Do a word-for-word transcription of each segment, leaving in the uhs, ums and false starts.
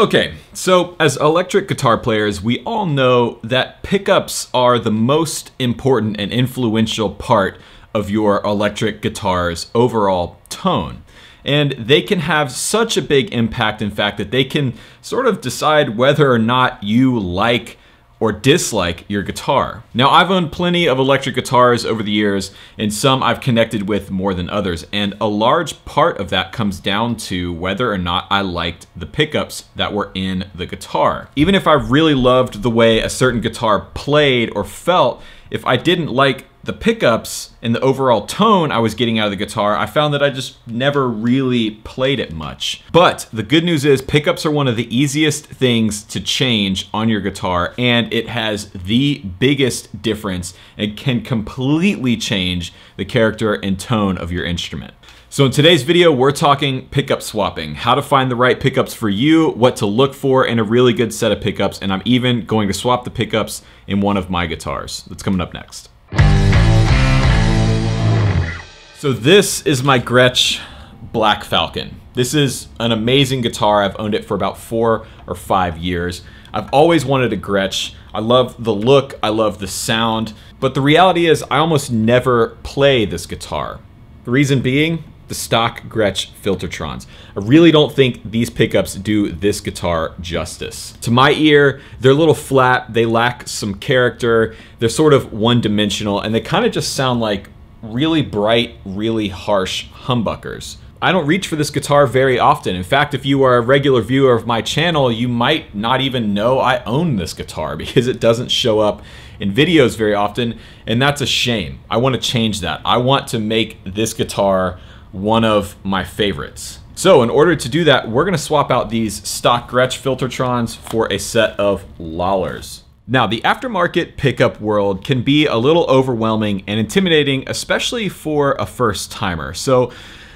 Okay, so as electric guitar players, we all know that pickups are the most important and influential part of your electric guitar's overall tone. And they can have such a big impact, in fact, that they can sort of decide whether or not you like or dislike your guitar. Now, I've owned plenty of electric guitars over the years, and some I've connected with more than others, and a large part of that comes down to whether or not I liked the pickups that were in the guitar. Even if I really loved the way a certain guitar played or felt, if I didn't like the pickups and the overall tone I was getting out of the guitar, I found that I just never really played it much. But the good news is pickups are one of the easiest things to change on your guitar, and it has the biggest difference and can completely change the character and tone of your instrument. So in today's video, we're talking pickup swapping, how to find the right pickups for you, what to look for in a really good set of pickups, and I'm even going to swap the pickups in one of my guitars. That's coming up next. So this is my Gretsch Black Falcon. This is an amazing guitar. I've owned it for about four or five years. I've always wanted a Gretsch. I love the look, I love the sound, but the reality is I almost never play this guitar. The reason being, the stock Gretsch Filtertrons. I really don't think these pickups do this guitar justice. To my ear, they're a little flat, they lack some character, they're sort of one-dimensional, and they kind of just sound like really bright, really harsh humbuckers. I don't reach for this guitar very often. In fact, if you are a regular viewer of my channel, you might not even know I own this guitar because it doesn't show up in videos very often, and that's a shame. I want to change that. I want to make this guitar one of my favorites. So in order to do that, we're going to swap out these stock Gretsch Filtertrons for a set of Lollars. Now, the aftermarket pickup world can be a little overwhelming and intimidating, especially for a first timer. So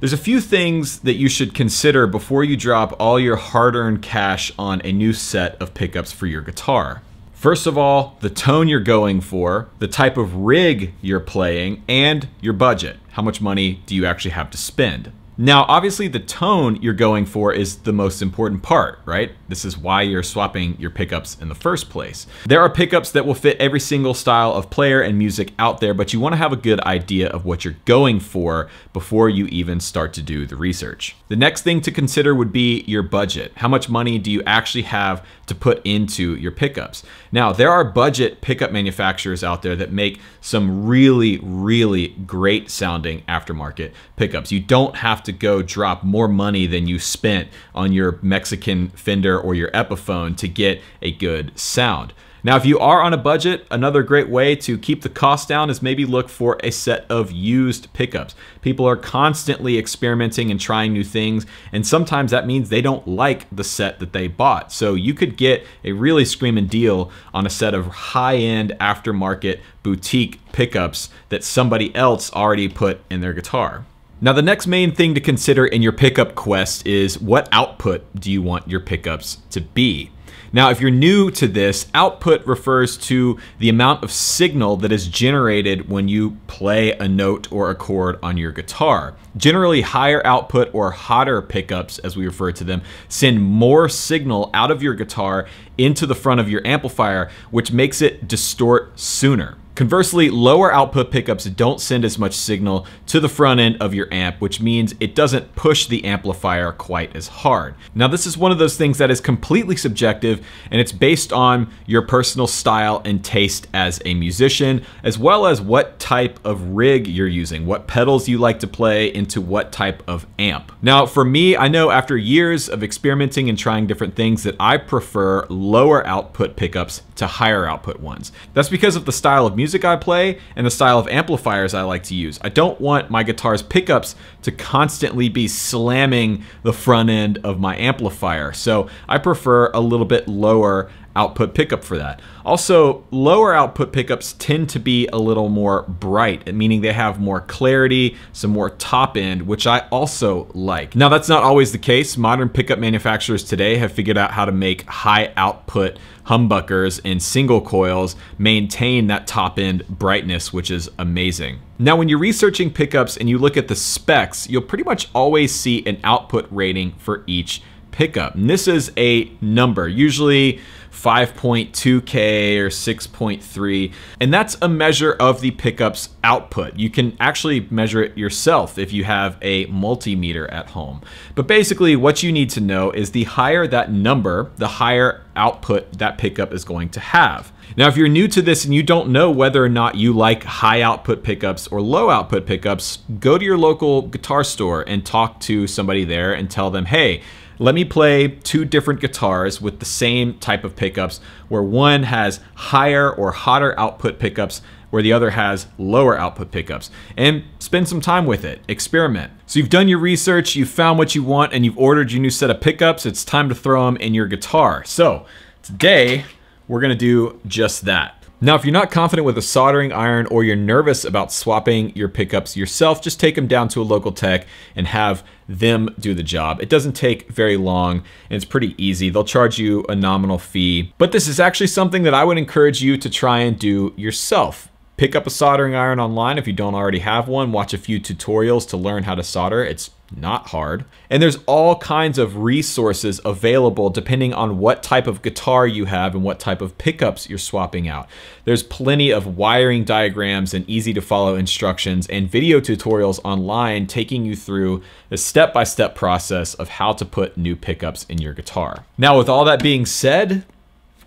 there's a few things that you should consider before you drop all your hard-earned cash on a new set of pickups for your guitar. First of all, the tone you're going for, the type of rig you're playing, and your budget. How much money do you actually have to spend? Now, obviously the tone you're going for is the most important part, right? This is why you're swapping your pickups in the first place. There are pickups that will fit every single style of player and music out there, but you want to have a good idea of what you're going for before you even start to do the research. The next thing to consider would be your budget. How much money do you actually have to put into your pickups? Now, there are budget pickup manufacturers out there that make some really, really great sounding aftermarket pickups. You don't have to to go drop more money than you spent on your Mexican Fender or your Epiphone to get a good sound. Now, if you are on a budget, another great way to keep the cost down is maybe look for a set of used pickups. People are constantly experimenting and trying new things, and sometimes that means they don't like the set that they bought. So you could get a really screaming deal on a set of high-end aftermarket boutique pickups that somebody else already put in their guitar. Now, the next main thing to consider in your pickup quest is what output do you want your pickups to be? Now, if you're new to this, output refers to the amount of signal that is generated when you play a note or a chord on your guitar. Generally, higher output or hotter pickups, as we refer to them, send more signal out of your guitar into the front of your amplifier, which makes it distort sooner. Conversely, lower output pickups don't send as much signal to the front end of your amp, which means it doesn't push the amplifier quite as hard. Now, this is one of those things that is completely subjective, and it's based on your personal style and taste as a musician, as well as what type of rig you're using, what pedals you like to play into what type of amp. Now, for me, I know after years of experimenting and trying different things that I prefer lower output pickups to higher output ones. That's because of the style of music music I play and the style of amplifiers I like to use. I don't want my guitar's pickups to constantly be slamming the front end of my amplifier, so I prefer a little bit lower output pickup for that. Also, lower output pickups tend to be a little more bright, meaning they have more clarity, some more top end, which I also like. Now, that's not always the case. Modern pickup manufacturers today have figured out how to make high output humbuckers and single coils maintain that top end brightness, which is amazing. Now, when you're researching pickups and you look at the specs, you'll pretty much always see an output rating for each pickup. And this is a number, usually five point two K or six point three, and that's a measure of the pickup's output. You can actually measure it yourself if you have a multimeter at home. But basically what you need to know is the higher that number, the higher output that pickup is going to have. Now, if you're new to this and you don't know whether or not you like high output pickups or low output pickups, go to your local guitar store and talk to somebody there and tell them, hey, let me play two different guitars with the same type of pickups, where one has higher or hotter output pickups, where the other has lower output pickups, and spend some time with it, experiment. So you've done your research, you've found what you want, and you've ordered your new set of pickups. It's time to throw them in your guitar. So today, we're gonna do just that. Now, if you're not confident with a soldering iron or you're nervous about swapping your pickups yourself, just take them down to a local tech and have them do the job. It doesn't take very long and it's pretty easy. They'll charge you a nominal fee, but this is actually something that I would encourage you to try and do yourself. Pick up a soldering iron online if you don't already have one. Watch a few tutorials to learn how to solder. It's not hard. And there's all kinds of resources available depending on what type of guitar you have and what type of pickups you're swapping out. There's plenty of wiring diagrams and easy to follow instructions and video tutorials online taking you through the step-by-step process of how to put new pickups in your guitar. Now, with all that being said,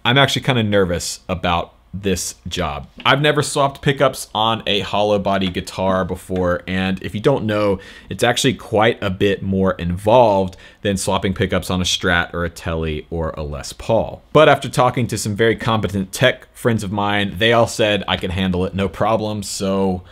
I'm actually kind of nervous about this job. I've never swapped pickups on a hollow body guitar before, and if you don't know, it's actually quite a bit more involved than swapping pickups on a Strat or a Tele or a Les Paul. But after talking to some very competent tech friends of mine, they all said I could handle it, no problem, so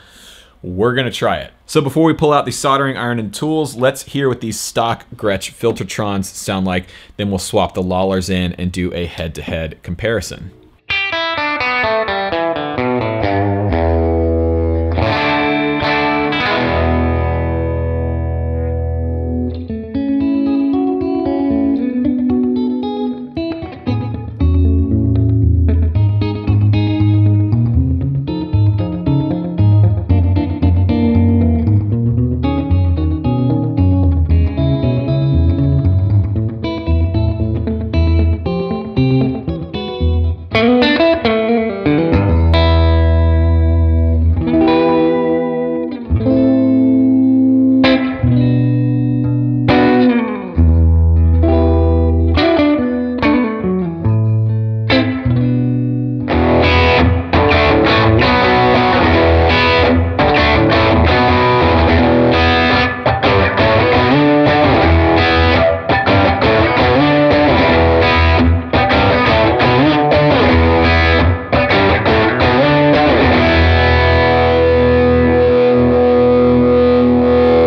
we're gonna try it. So before we pull out the soldering iron and tools, let's hear what these stock Gretsch Filtertrons sound like, then we'll swap the Lollars in and do a head-to-head comparison.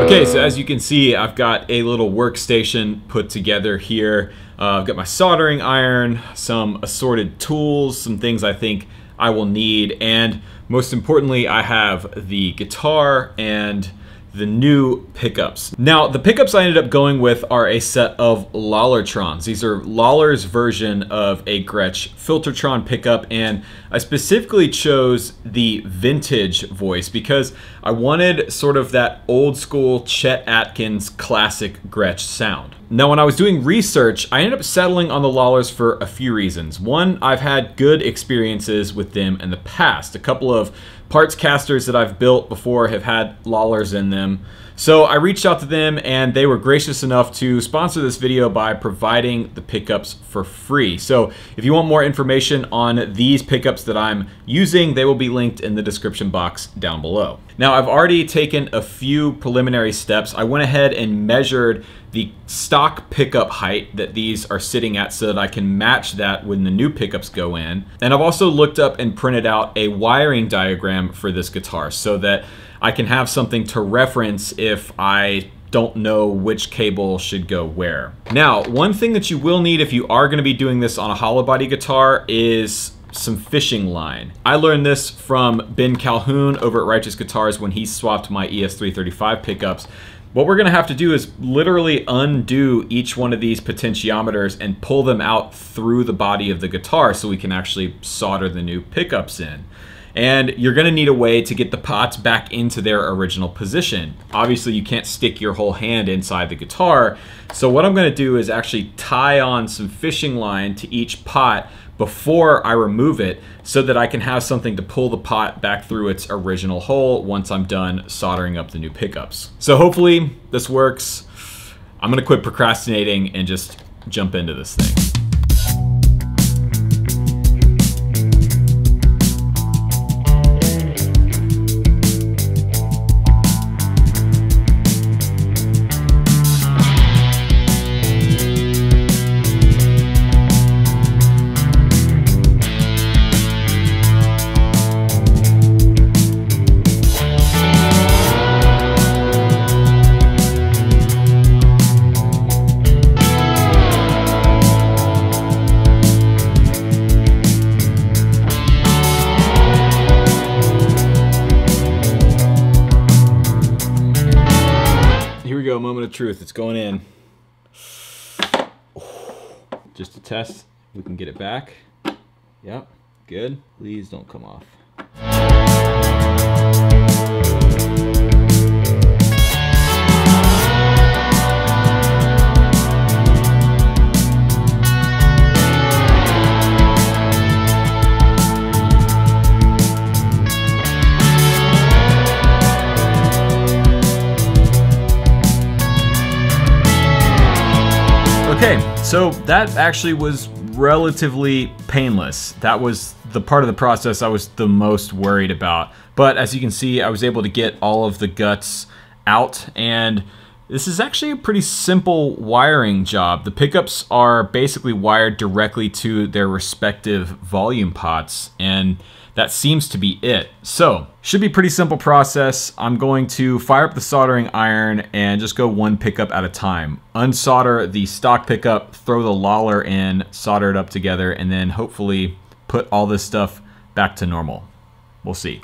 Okay, so as you can see, I've got a little workstation put together here. Uh, I've got my soldering iron, some assorted tools, some things I think I will need, and most importantly, I have the guitar and the new pickups. Now, the pickups I ended up going with are a set of Lollartrons. These are Lollars' version of a Gretsch Filtertron pickup, and I specifically chose the vintage voice because I wanted sort of that old school Chet Atkins classic Gretsch sound. Now, when I was doing research, I ended up settling on the Lollars for a few reasons. One, I've had good experiences with them in the past. A couple of parts casters that I've built before have had Lollars in them. So I reached out to them and they were gracious enough to sponsor this video by providing the pickups for free. So if you want more information on these pickups that I'm using, they will be linked in the description box down below. Now, I've already taken a few preliminary steps. I went ahead and measured the stock pickup height that these are sitting at so that I can match that when the new pickups go in. And I've also looked up and printed out a wiring diagram for this guitar so that I can have something to reference if I don't know which cable should go where. Now, one thing that you will need if you are gonna be doing this on a hollow body guitar is some fishing line. I learned this from Ben Calhoun over at Righteous Guitars when he swapped my E S three thirty-five pickups. What we're gonna have to do is literally undo each one of these potentiometers and pull them out through the body of the guitar so we can actually solder the new pickups in. And you're gonna need a way to get the pots back into their original position. Obviously, you can't stick your whole hand inside the guitar. So what I'm gonna do is actually tie on some fishing line to each pot before I remove it so that I can have something to pull the pot back through its original hole once I'm done soldering up the new pickups. So hopefully this works. I'm gonna quit procrastinating and just jump into this thing. Truth, it's going in. Just to test, we can get it back. Yep, good. Please don't come off. Okay, so that actually was relatively painless. That was the part of the process I was the most worried about. But as you can see, I was able to get all of the guts out, and this is actually a pretty simple wiring job. The pickups are basically wired directly to their respective volume pots, and that seems to be it. So, should be a pretty simple process. I'm going to fire up the soldering iron and just go one pickup at a time. Unsolder the stock pickup, throw the Lollar in, solder it up together, and then hopefully put all this stuff back to normal. We'll see.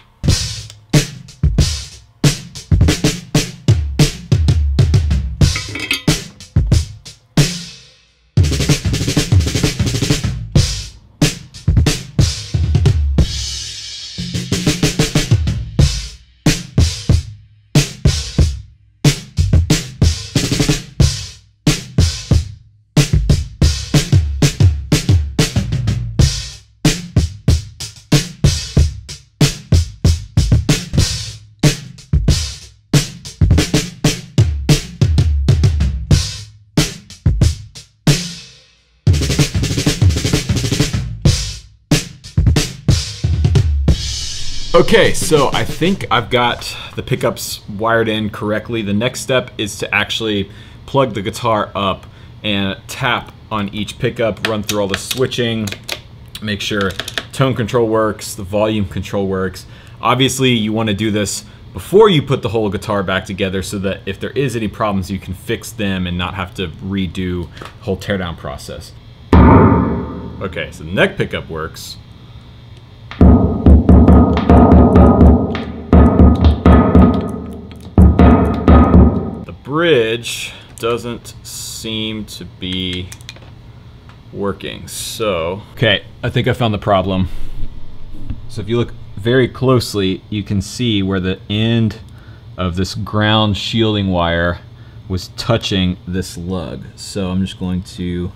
Okay, so I think I've got the pickups wired in correctly. The next step is to actually plug the guitar up and tap on each pickup, run through all the switching, make sure tone control works, the volume control works. Obviously, you want to do this before you put the whole guitar back together so that if there is any problems, you can fix them and not have to redo the whole teardown process. Okay, so the neck pickup works. Bridge doesn't seem to be working, so. Okay, I think I found the problem. So if you look very closely, you can see where the end of this ground shielding wire was touching this lug. So I'm just going to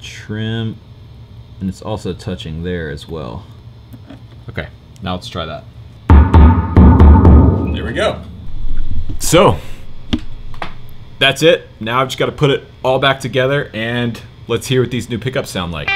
trim, and it's also touching there as well. Okay, now let's try that. There we go. So, that's it. Now I've just got to put it all back together, and let's hear what these new pickups sound like.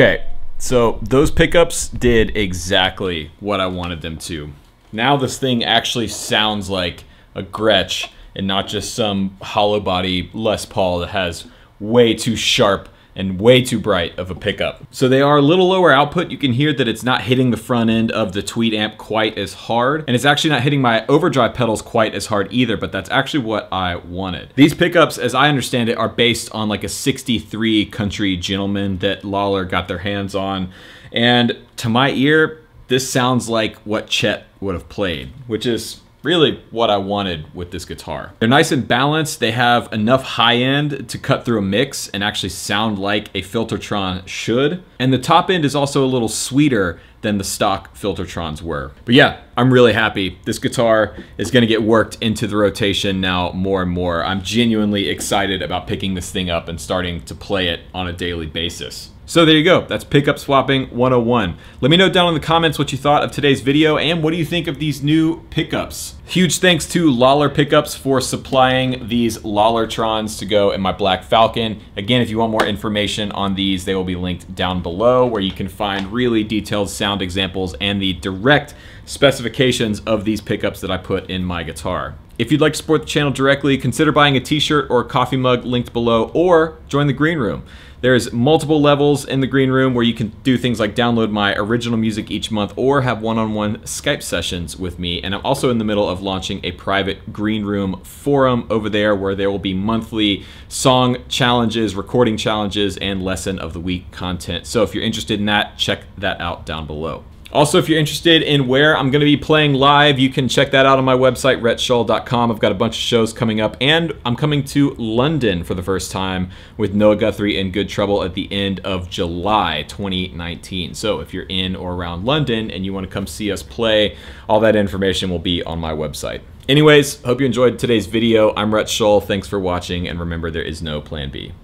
Okay, so those pickups did exactly what I wanted them to. Now this thing actually sounds like a Gretsch and not just some hollow body Les Paul that has way too sharp and way too bright of a pickup. So they are a little lower output. You can hear that it's not hitting the front end of the Tweed amp quite as hard, and it's actually not hitting my overdrive pedals quite as hard either, but that's actually what I wanted. These pickups, as I understand it, are based on like a sixty-three Country Gentleman that Lollar got their hands on, and to my ear, this sounds like what Chet would have played, which is really what I wanted with this guitar. They're nice and balanced. They have enough high end to cut through a mix and actually sound like a Filtertron should. And the top end is also a little sweeter than the stock Filtertrons were. But yeah, I'm really happy. This guitar is gonna get worked into the rotation now more and more. I'm genuinely excited about picking this thing up and starting to play it on a daily basis. So there you go, that's Pickup Swapping one oh one. Let me know down in the comments what you thought of today's video and what do you think of these new pickups. Huge thanks to Lollar Pickups for supplying these Lollartrons to go in my Black Falcon. Again, if you want more information on these, they will be linked down below where you can find really detailed sound examples and the direct specifications of these pickups that I put in my guitar. If you'd like to support the channel directly, consider buying a t-shirt or a coffee mug linked below, or join the Green Room. There's multiple levels in the Green Room where you can do things like download my original music each month or have one-on-one Skype sessions with me. And I'm also in the middle of launching a private Green Room forum over there where there will be monthly song challenges, recording challenges, and lesson of the week content. So if you're interested in that, check that out down below. Also, if you're interested in where I'm going to be playing live, you can check that out on my website, Rhett Shull dot com. I've got a bunch of shows coming up, and I'm coming to London for the first time with Noah Guthrie and Good Trouble at the end of July twenty nineteen. So if you're in or around London and you want to come see us play, all that information will be on my website. Anyways, hope you enjoyed today's video. I'm Rhett Shull. Thanks for watching, and remember, there is no plan B.